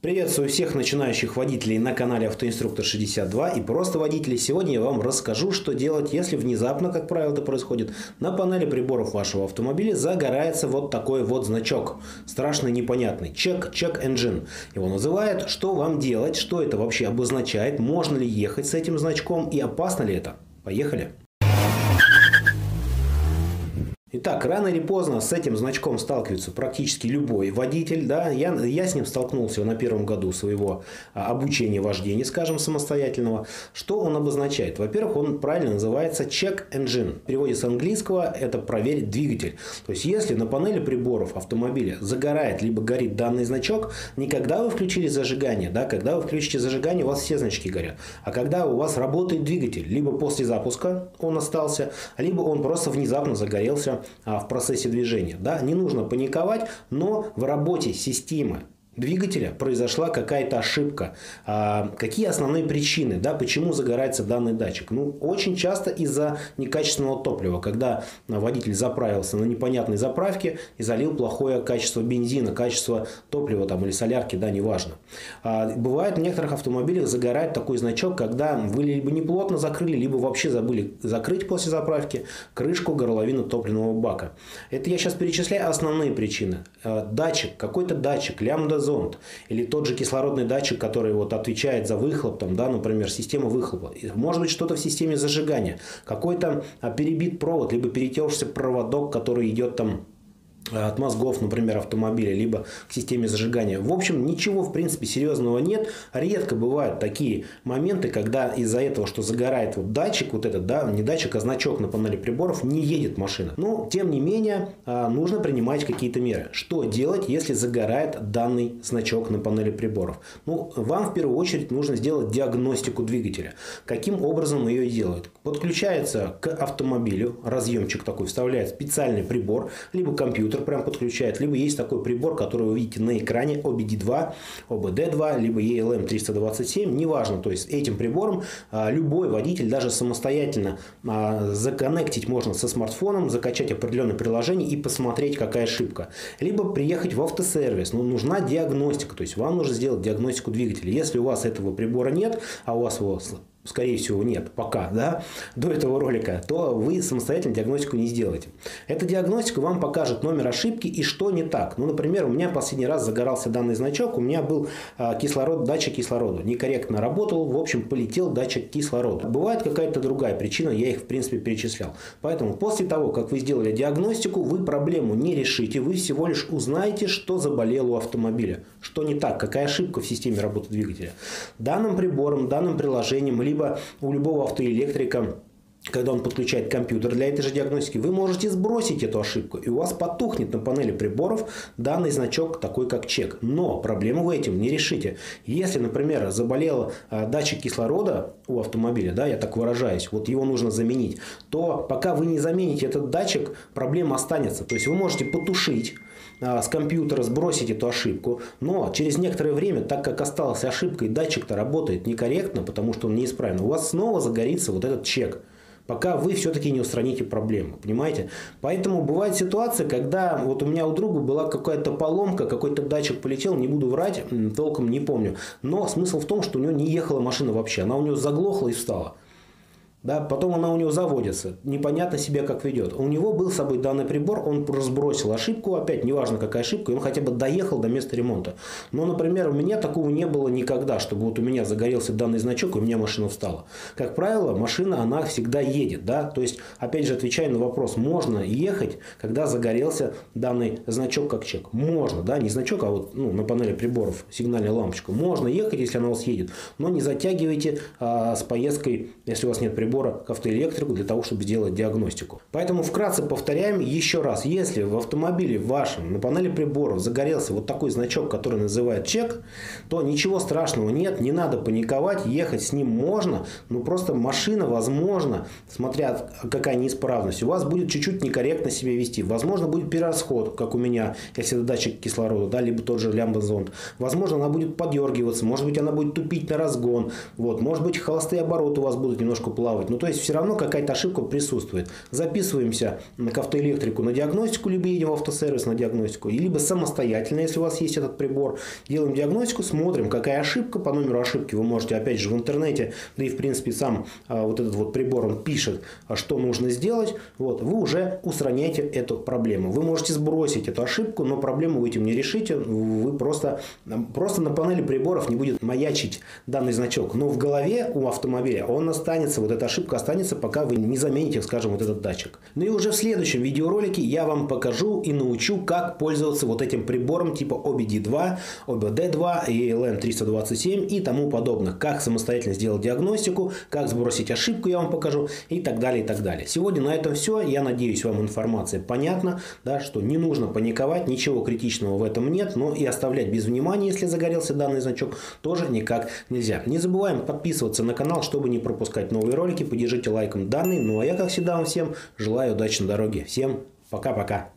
Приветствую всех начинающих водителей на канале Автоинструктор 62 и просто водителей. Сегодня я вам расскажу, что делать, если внезапно, как правило это происходит, на панели приборов вашего автомобиля загорается вот такой вот значок. Страшный, непонятный. Check Engine. Его называют. Что вам делать? Что это вообще обозначает? Можно ли ехать с этим значком? И опасно ли это? Поехали! Итак, рано или поздно с этим значком сталкивается практически любой водитель. Да? Я с ним столкнулся на первом году своего обучения вождения, скажем, самостоятельного. Что он обозначает? Во-первых, он правильно называется Check Engine. В переводе с английского это «проверь двигатель». То есть, если на панели приборов автомобиля загорает либо горит данный значок, не когда вы включили зажигание, да? Когда вы включите зажигание, у вас все значки горят. А когда у вас работает двигатель, либо после запуска он остался, либо он просто внезапно загорелся в процессе движения. Да, не нужно паниковать, но в работе системы двигателя произошла какая-то ошибка. Какие основные причины, да, почему загорается данный датчик? Ну, очень часто из-за некачественного топлива, когда водитель заправился на непонятной заправке и залил плохое качество бензина, качество топлива там, или солярки, да, неважно. Бывает в некоторых автомобилях загорает такой значок, когда вы либо неплотно закрыли, либо вообще забыли закрыть после заправки крышку горловины топливного бака. Это я сейчас перечисляю основные причины. Датчик, какой-то датчик, лямбда или тот же кислородный датчик, который вот отвечает за выхлоп, там, да, например, система выхлопа. Может быть, что-то в системе зажигания, какой-то перебит провод, либо перетекшийся проводок, который идет там от мозгов, например, автомобиля, либо к системе зажигания. В общем, ничего, в принципе, серьезного нет. Редко бывают такие моменты, когда из-за этого, что загорает вот датчик, вот этот, да, не датчик, а значок на панели приборов, не едет машина. Но, тем не менее, нужно принимать какие-то меры. Что делать, если загорает данный значок на панели приборов? Ну, вам в первую очередь нужно сделать диагностику двигателя. Каким образом ее делают? Подключается к автомобилю, разъемчик такой, вставляет специальный прибор, либо компьютер, прям подключает, либо есть такой прибор, который вы видите на экране, OBD2, OBD2, либо ELM327, неважно, то есть этим прибором любой водитель даже самостоятельно законнектить можно со смартфоном, закачать определенное приложение и посмотреть, какая ошибка. Либо приехать в автосервис, но нужна диагностика, то есть вам нужно сделать диагностику двигателя. Если у вас этого прибора нет, а у вас его, скорее всего, нет пока, да, до этого ролика, то вы самостоятельно диагностику не сделаете. Эта диагностика вам покажет номер ошибки и что не так. Ну, например, у меня последний раз загорался данный значок, у меня был датчик кислорода. Некорректно работал, в общем, полетел датчик кислорода. Бывает какая-то другая причина, я их, в принципе, перечислял. Поэтому после того, как вы сделали диагностику, вы проблему не решите, вы всего лишь узнаете, что заболело у автомобиля, что не так, какая ошибка в системе работы двигателя. Данным прибором, данным приложением, либо у любого автоэлектрика, когда он подключает компьютер для этой же диагностики, вы можете сбросить эту ошибку, и у вас потухнет на панели приборов данный значок, такой как чек. Но проблему вы этим не решите. Если, например, заболел датчик кислорода у автомобиля, да, я так выражаюсь, вот его нужно заменить, то пока вы не замените этот датчик, проблема останется. То есть вы можете потушить с компьютера, сбросить эту ошибку, но через некоторое время, так как осталась ошибка и датчик-то работает некорректно, потому что он неисправен, у вас снова загорится вот этот чек, пока вы все-таки не устраните проблему, понимаете? Поэтому бывает ситуация, когда вот у меня у друга была какая-то поломка, какой-то датчик полетел, не буду врать, толком не помню. Но смысл в том, что у него не ехала машина вообще, она у него заглохла и встала. Да, потом она у него заводится, непонятно себя как ведет. У него был с собой данный прибор, он разбросил ошибку, опять неважно какая ошибка, и он хотя бы доехал до места ремонта. Но, например, у меня такого не было никогда, чтобы вот у меня загорелся данный значок, и у меня машина встала. Как правило, машина, она всегда едет, да, то есть, опять же, отвечая на вопрос, можно ехать, когда загорелся данный значок как чек? Можно, да, не значок, а вот, ну, на панели приборов сигнальная лампочка. Можно ехать, если она у вас едет, но не затягивайте с поездкой, если у вас нет прибора, к автоэлектрику для того, чтобы сделать диагностику. Поэтому вкратце повторяем еще раз. Если в автомобиле вашем на панели приборов загорелся вот такой значок, который называют чек, то ничего страшного нет, не надо паниковать, ехать с ним можно, но просто машина, возможно, смотря какая неисправность, у вас будет чуть-чуть некорректно себя вести. Возможно, будет перерасход, как у меня, если это датчик кислорода, да, либо тот же лямбда-зонд. Возможно, она будет подергиваться, может быть, она будет тупить на разгон, вот, может быть, холостые обороты у вас будут немножко плавать, плавать. Ну, то есть все равно какая-то ошибка присутствует. Записываемся к автоэлектрику на диагностику, либо едем в автосервис на диагностику, либо самостоятельно, если у вас есть этот прибор, делаем диагностику, смотрим, какая ошибка. По номеру ошибки вы можете, опять же, в интернете, да и, в принципе, сам вот этот вот прибор, он пишет, что нужно сделать. Вот, вы уже устраняете эту проблему. Вы можете сбросить эту ошибку, но проблему вы этим не решите. Вы просто на панели приборов не будет маячить данный значок. Но в голове у автомобиля он останется, вот эта ошибка останется, пока вы не замените, скажем, вот этот датчик. Ну и уже в следующем видеоролике я вам покажу и научу, как пользоваться вот этим прибором типа OBD2, OBD2, ELM327 и тому подобных. Как самостоятельно сделать диагностику, как сбросить ошибку, я вам покажу, и так далее, и так далее. Сегодня на этом все. Я надеюсь, вам информация понятна, да, что не нужно паниковать, ничего критичного в этом нет, но и оставлять без внимания, если загорелся данный значок, тоже никак нельзя. Не забываем подписываться на канал, чтобы не пропускать новые ролики. Поддержите лайком данный. Ну а я, как всегда, вам всем желаю удачи на дороге. Всем пока-пока.